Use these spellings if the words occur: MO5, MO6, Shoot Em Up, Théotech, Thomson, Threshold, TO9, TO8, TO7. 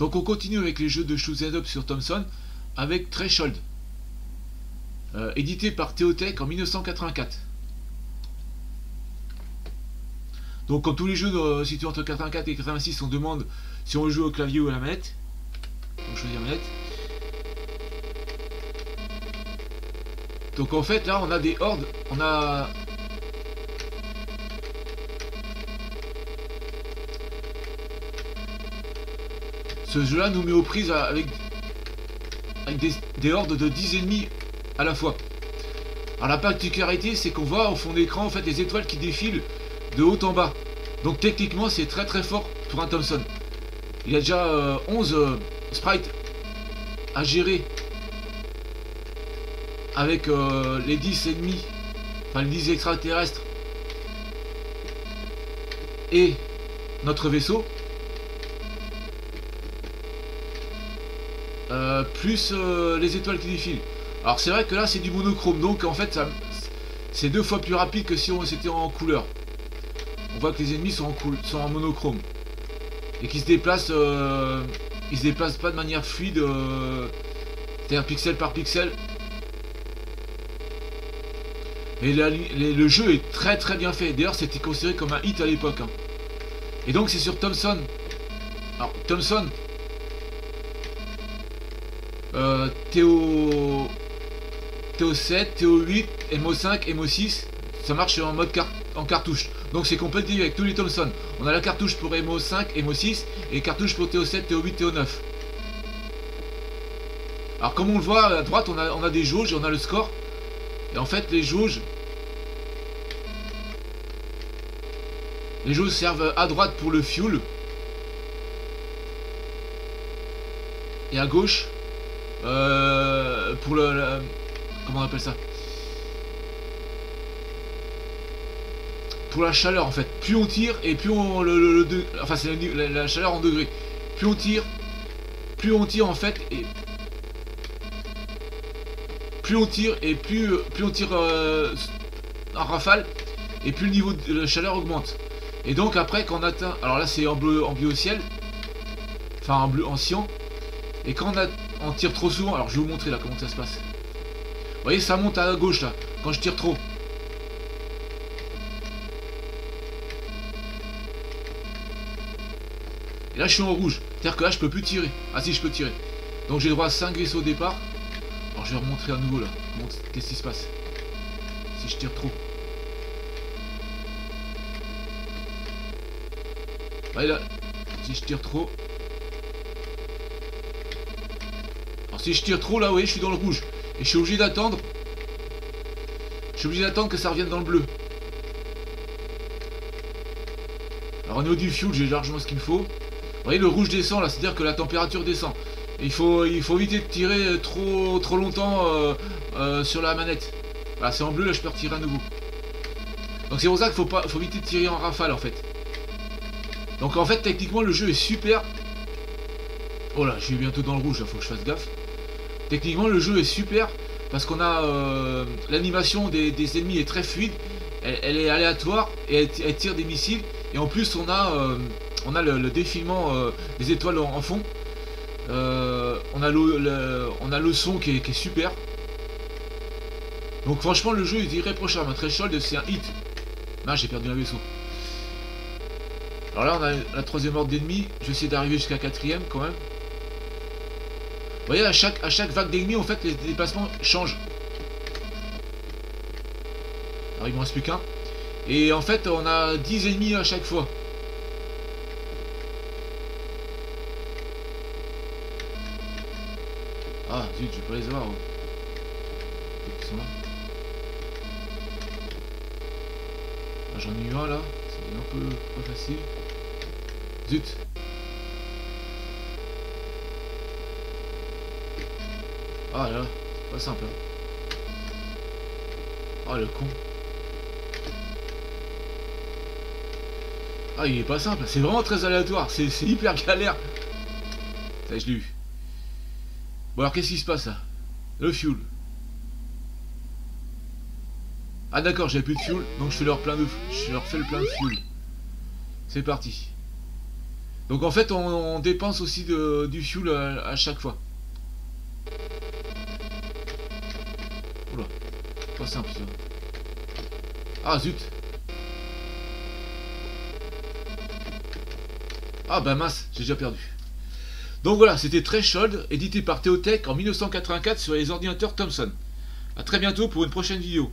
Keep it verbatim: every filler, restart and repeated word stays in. Donc on continue avec les jeux de shoot and up sur Thomson avec Threshold, euh, édité par Théotech en mille neuf cent quatre-vingt-quatre. Donc comme tous les jeux euh, situés entre quatre-vingt-quatre et quatre-vingt-six, on demande si on joue au clavier ou à la manette. On choisit la manette. Donc en fait là on a des hordes, on a... Ce jeu là nous met aux prises avec, avec des, des hordes de dix ennemis à la fois. Alors la particularité c'est qu'on voit au fond d'écran en fait les étoiles qui défilent de haut en bas. Donc techniquement c'est très très fort pour un Thomson. Il y a déjà euh, onze euh, sprites à gérer avec euh, les dix ennemis, enfin les dix extraterrestres et notre vaisseau. Euh, plus euh, les étoiles qui défilent. Alors c'est vrai que là c'est du monochrome, donc en fait c'est deux fois plus rapide que si on c'était en couleur. On voit que les ennemis sont en, coul sont en monochrome et qu'ils se déplacent, euh, ils se déplacent pas de manière fluide, euh, c'est-à-dire pixel par pixel. Et la, les, le jeu est très très bien fait. D'ailleurs c'était considéré comme un hit à l'époque. Hein. Et donc c'est sur Thomson. Alors Thomson. Euh, T O sept, T O huit, M O cinq, M O six, ça marche en mode car en cartouche. Donc c'est compatible avec tous les Thomson. On a la cartouche pour M O cinq, M O six et cartouche pour T O sept, T O huit, T O neuf. Alors comme on le voit à droite, on a, on a des jauges et on a le score. Et en fait les jauges Les jauges servent à droite pour le fuel et à gauche Euh, pour le, le... Comment on appelle ça? Pour la chaleur en fait. Plus on tire et plus on... Le, le, le de... Enfin c'est la, la chaleur en degrés. Plus on tire, plus on tire en fait et... Plus on tire et plus, plus on tire euh, en rafale et plus le niveau de la chaleur augmente. Et donc après quand on atteint... Alors là c'est en bleu, en bleu au ciel. Enfin en bleu en cyan. Et quand on a... on tire trop souvent, alors je vais vous montrer là comment ça se passe. Vous voyez ça monte à gauche là, quand je tire trop. Et là je suis en rouge, c'est-à-dire que là je peux plus tirer. Ah si je peux tirer. Donc j'ai droit à cinq vaisseaux au départ. Alors je vais remontrer à nouveau là, qu'est-ce qui se passe si je tire trop. Vous voyez là, si je tire trop. Si je tire trop là, vous voyez, je suis dans le rouge. Et je suis obligé d'attendre. Je suis obligé d'attendre que ça revienne dans le bleu. Alors au niveau du fuel, j'ai largement ce qu'il me faut. Vous voyez, le rouge descend là, c'est-à-dire que la température descend. Et il faut, il faut éviter de tirer trop, trop longtemps euh, euh, sur la manette. Voilà, c'est en bleu, là je peux retirer à nouveau. Donc c'est pour ça qu'il faut pas, faut éviter de tirer en rafale en fait. Donc en fait, techniquement, le jeu est super. Oh là, je suis bientôt dans le rouge, il faut que je fasse gaffe. Techniquement le jeu est super parce qu'on a euh, l'animation des, des ennemis est très fluide, elle, elle est aléatoire et elle, elle tire des missiles et en plus on a euh, on a le, le défilement euh, des étoiles en, en fond, euh, on a le, le on a le son qui est, qui est super. Donc franchement le jeu est irréprochable. Un Threshold c'est un hit. Ah, j'ai perdu un vaisseau. Alors là on a la troisième horde d'ennemis, je vais essayer d'arriver jusqu'à la quatrième quand même. Vous voyez, à chaque, à chaque vague d'ennemis, en fait, les déplacements changent. Alors, il ne m'en reste plus qu'un. Et en fait, on a dix ennemis à chaque fois. Ah, zut, je ne vais pas les avoir. Oh. Ils sont là. Ah, j'en ai eu un, là. C'est un peu pas facile. Zut. Ah là, c'est pas simple. Ah le con. Ah il est pas simple, c'est vraiment très aléatoire, c'est hyper galère. Ça je l'ai eu. Bon alors qu'est-ce qui se passe là? Le fuel. Ah d'accord, j'avais plus de fuel, donc je fais leur plein de, je leur fais le plein de fuel. C'est parti. Donc en fait on, on dépense aussi de, du fuel à, à chaque fois. Oula, pas simple ça. Ah zut. Ah bah mince, j'ai déjà perdu. Donc voilà, c'était Threshold, édité par Théotech en mille neuf cent quatre-vingt-quatre sur les ordinateurs Thomson. A très bientôt pour une prochaine vidéo.